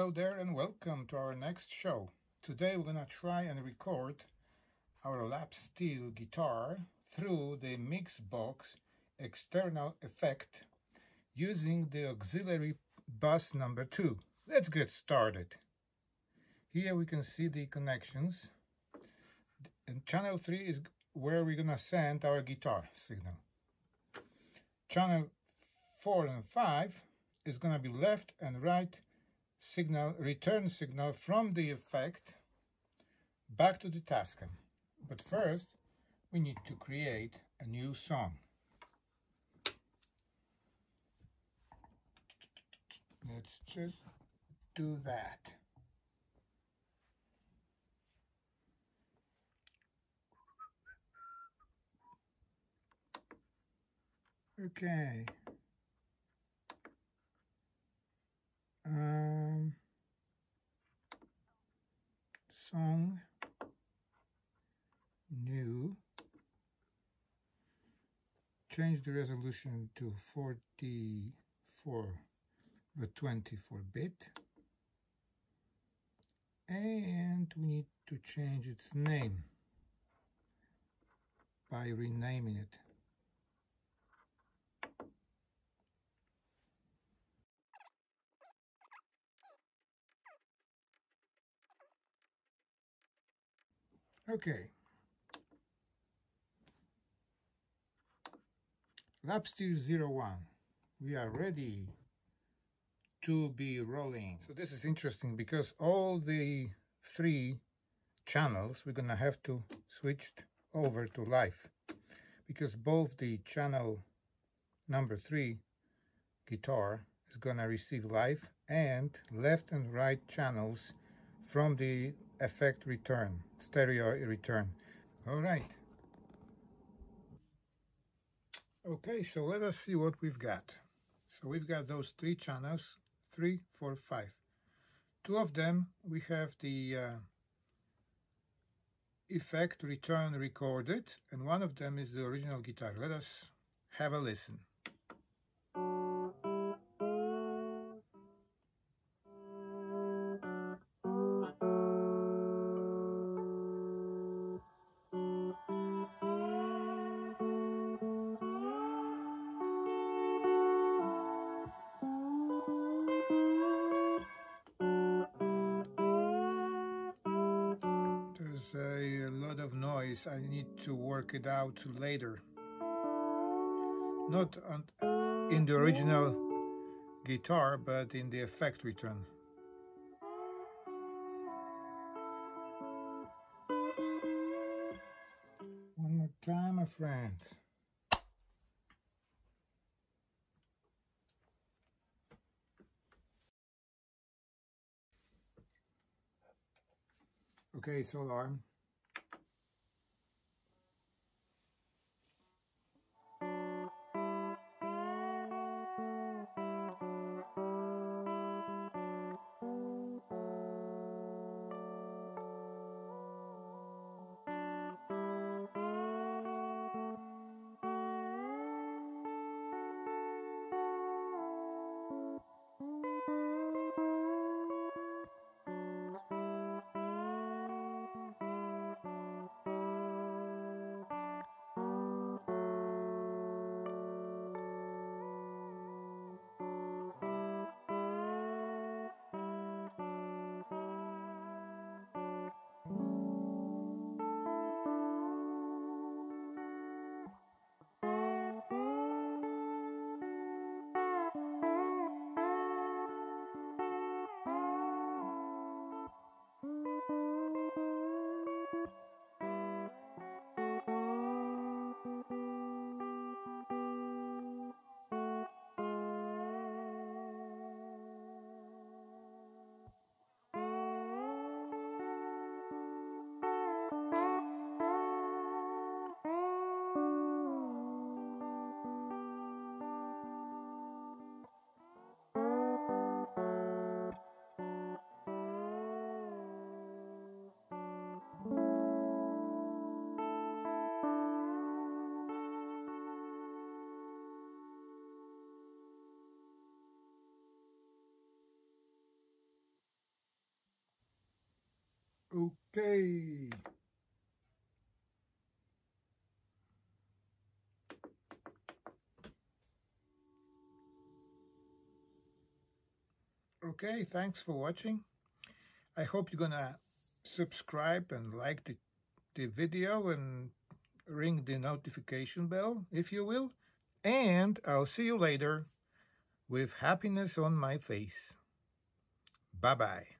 Hello there and welcome to our next show. Today we're gonna try and record our Lap Steel guitar through the Mixbox external effect using the auxiliary bus number 2. Let's get started. Here we can see the connections, and channel 3 is where we're gonna send our guitar signal. Channel 4 and 5 is gonna be left and right signal, return signal from the effect back to the Tascam. But first we need to create a new song. Let's just do that. Okay. Song new, change the resolution to 44 by 24 bit, and we need to change its name by renaming it. Okay, Lap Steel 01, we are ready to be rolling. So this is interesting because all the 3 channels we're gonna have to switch over to live, because both the channel number 3 guitar is gonna receive live, and left and right channels from the effect return, stereo return. All right. Okay, so let us see what we've got. So we've got those 3 channels, 3, 4, 5. 2 of them we have the effect return recorded, and one of them is the original guitar. Let us have a listen. A lot of noise. I need to work it out later, not in the original guitar but in the effect return. One more time, my friends. Okay, it's alarm. Okay. Okay, thanks for watching. I hope you're gonna subscribe and like the video and ring the notification bell, if you will. And I'll see you later with happiness on my face. Bye-bye.